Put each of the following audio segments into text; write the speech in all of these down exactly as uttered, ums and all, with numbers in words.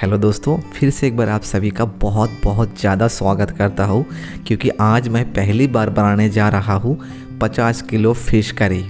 Hello दोस्तों, फिर से एक बार आप सभी का बहुत बहुत ज़्यादा स्वागत करता हूँ, क्योंकि आज मैं पहली बार बनाने जा रहा हूँ पचास किलो फिश करी।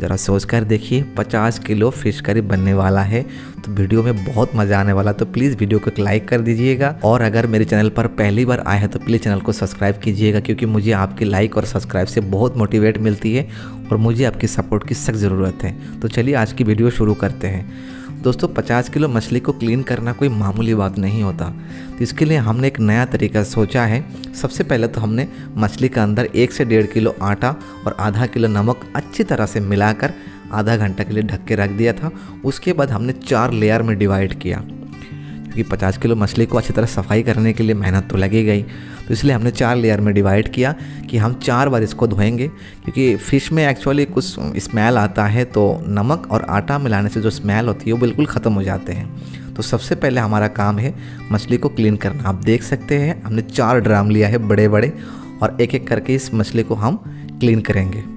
ज़रा सोच कर देखिए, पचास किलो फिश करी बनने वाला है, तो वीडियो में बहुत मज़ा आने वाला। तो प्लीज़ वीडियो को एक लाइक कर दीजिएगा, और अगर मेरे चैनल पर पहली बार आए हैं तो प्लीज़ चैनल को सब्सक्राइब कीजिएगा, क्योंकि मुझे आपके लाइक और सब्सक्राइब से बहुत मोटिवेट मिलती है और मुझे आपकी सपोर्ट की सख्त ज़रूरत है। तो चलिए आज की वीडियो शुरू करते हैं। दोस्तों, पचास किलो मछली को क्लीन करना कोई मामूली बात नहीं होता, तो इसके लिए हमने एक नया तरीका सोचा है। सबसे पहले तो हमने मछली के अंदर एक से डेढ़ किलो आटा और आधा किलो नमक अच्छी तरह से मिलाकर आधा घंटा के लिए ढक के रख दिया था। उसके बाद हमने चार लेयर में डिवाइड किया, क्योंकि पचास किलो मछली को अच्छी तरह सफाई करने के लिए मेहनत तो लगी गई, तो इसलिए हमने चार लेयर में डिवाइड किया कि हम चार बार इसको धोएंगे, क्योंकि फ़िश में एक्चुअली कुछ स्मेल आता है, तो नमक और आटा मिलाने से जो स्मेल होती है वो बिल्कुल ख़त्म हो जाते हैं। तो सबसे पहले हमारा काम है मछली को क्लीन करना। आप देख सकते हैं हमने चार ड्राम लिया है बड़े बड़े, और एक एक करके इस मछली को हम क्लीन करेंगे।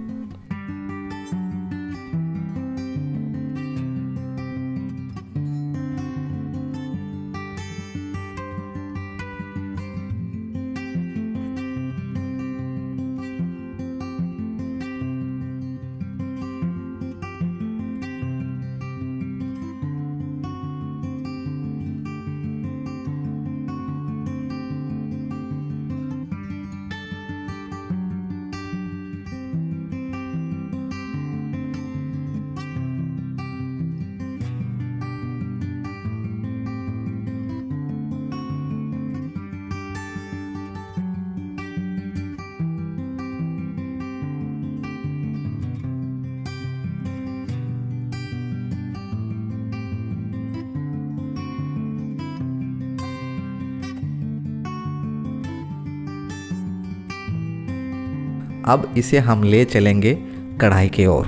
अब इसे हम ले चलेंगे कढ़ाई की ओर।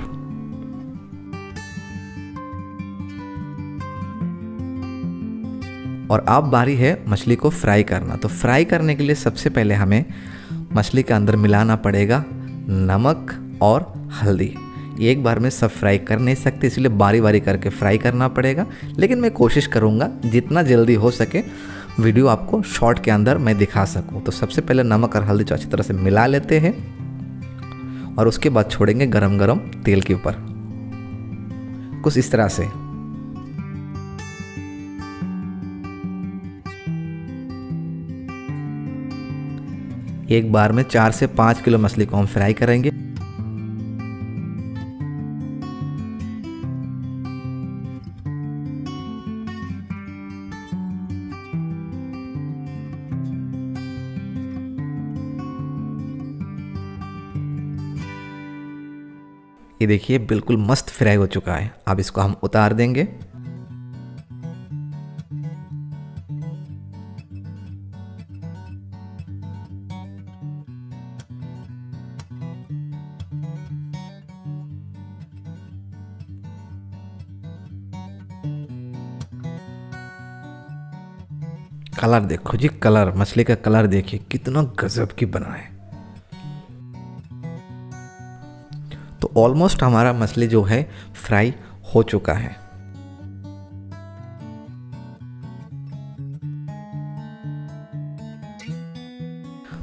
और अब बारी है मछली को फ्राई करना। तो फ्राई करने के लिए सबसे पहले हमें मछली के अंदर मिलाना पड़ेगा नमक और हल्दी। एक बार में सब फ्राई कर नहीं सकते, इसलिए बारी बारी करके फ्राई करना पड़ेगा, लेकिन मैं कोशिश करूँगा जितना जल्दी हो सके वीडियो आपको शॉर्ट के अंदर मैं दिखा सकूँ। तो सबसे पहले नमक और हल्दी को अच्छी तरह से मिला लेते हैं, और उसके बाद छोड़ेंगे गरम गरम तेल के ऊपर, कुछ इस तरह से। एक बार में चार से पाँच किलो मछली को हम फ्राई करेंगे। ये देखिए बिल्कुल मस्त फ्राई हो चुका है। अब इसको हम उतार देंगे। कलर देखो जी, कलर मछली का कलर देखिए कितना गजब की बना है। तो ऑलमोस्ट हमारा मछली जो है फ्राई हो चुका है।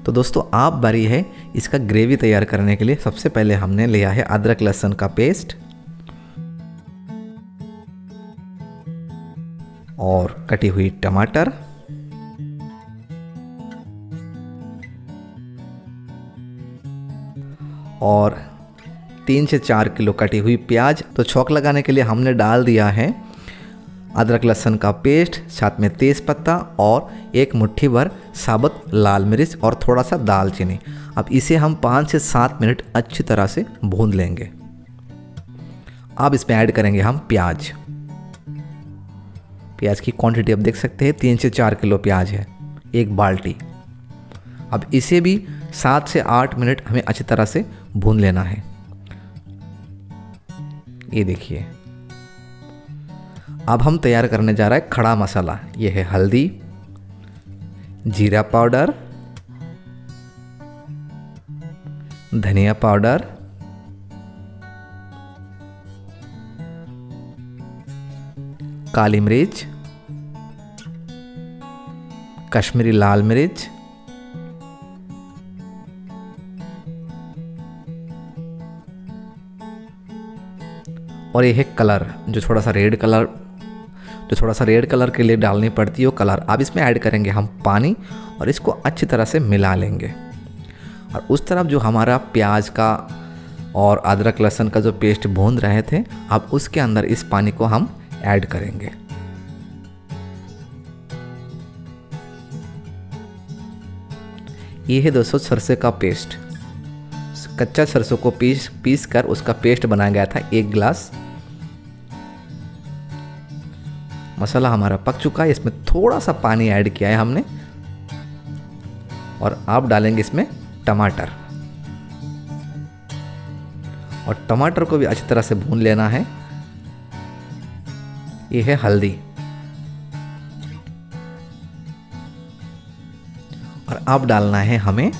तो दोस्तों अब बारी है इसका ग्रेवी तैयार करने के लिए। सबसे पहले हमने लिया है अदरक लहसुन का पेस्ट और कटी हुई टमाटर, और तीन से चार किलो कटी हुई प्याज। तो छौंक लगाने के लिए हमने डाल दिया है अदरक लहसुन का पेस्ट, साथ में तेज़पत्ता और एक मुट्ठी भर साबुत लाल मिर्च और थोड़ा सा दालचीनी। अब इसे हम पाँच से सात मिनट अच्छी तरह से भून लेंगे। अब इसमें ऐड करेंगे हम प्याज। प्याज की क्वांटिटी आप देख सकते हैं, तीन से चार किलो प्याज है, एक बाल्टी। अब इसे भी सात से आठ मिनट हमें अच्छी तरह से भून लेना है। ये देखिए, अब हम तैयार करने जा रहे हैं खड़ा मसाला। ये है हल्दी, जीरा पाउडर, धनिया पाउडर, काली मिर्च, कश्मीरी लाल मिर्च, और यह है कलर जो थोड़ा सा रेड कलर जो थोड़ा सा रेड कलर के लिए डालनी पड़ती है वो कलर अब इसमें ऐड करेंगे हम पानी, और इसको अच्छी तरह से मिला लेंगे। और उस तरफ जो हमारा प्याज का और अदरक लहसुन का जो पेस्ट भून रहे थे, अब उसके अंदर इस पानी को हम ऐड करेंगे। ये है दोस्तों सरसों का पेस्ट। कच्चा सरसों को पीस पीस कर उसका पेस्ट बनाया गया था। एक गिलास मसाला हमारा पक चुका है, इसमें थोड़ा सा पानी ऐड किया है हमने, और आप डालेंगे इसमें टमाटर, और टमाटर को भी अच्छी तरह से भून लेना है। ये है हल्दी, और अब डालना है हमें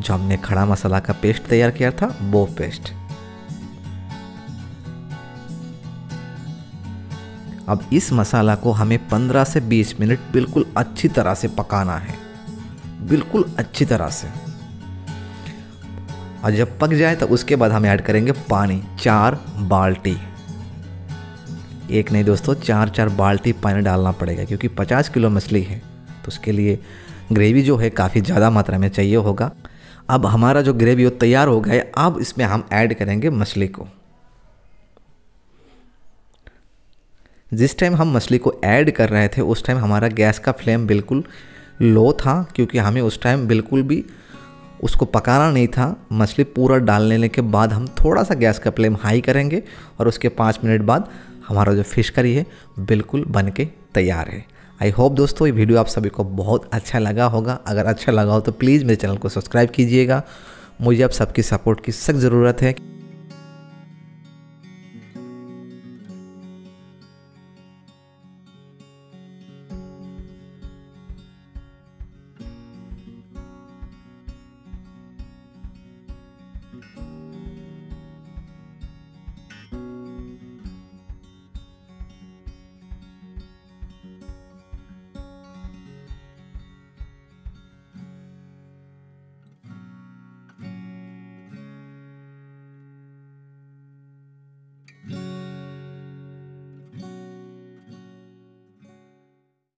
जो हमने खड़ा मसाला का पेस्ट तैयार किया था, वो पेस्ट। अब इस मसाला को हमें पंद्रह से बीस मिनट बिल्कुल अच्छी तरह से पकाना है, बिल्कुल अच्छी तरह से। और जब पक जाए तो उसके बाद हम ऐड करेंगे पानी, चार बाल्टी। एक नहीं दोस्तों, चार चार बाल्टी पानी डालना पड़ेगा, क्योंकि पचास किलो मछली है तो उसके लिए ग्रेवी जो है काफ़ी ज़्यादा मात्रा में चाहिए होगा। अब हमारा जो ग्रेवी वो तैयार हो गया है। अब इसमें हम ऐड करेंगे मछली को। जिस टाइम हम मछली को ऐड कर रहे थे उस टाइम हमारा गैस का फ्लेम बिल्कुल लो था, क्योंकि हमें उस टाइम बिल्कुल भी उसको पकाना नहीं था। मछली पूरा डाल लेने के बाद हम थोड़ा सा गैस का फ्लेम हाई करेंगे, और उसके पाँच मिनट बाद हमारा जो फिश करी है बिल्कुल बन के तैयार है। आई होप दोस्तों ये वीडियो आप सभी को बहुत अच्छा लगा होगा। अगर अच्छा लगा हो तो प्लीज़ मेरे चैनल को सब्सक्राइब कीजिएगा। मुझे आप सबकी सपोर्ट की सख्त ज़रूरत है।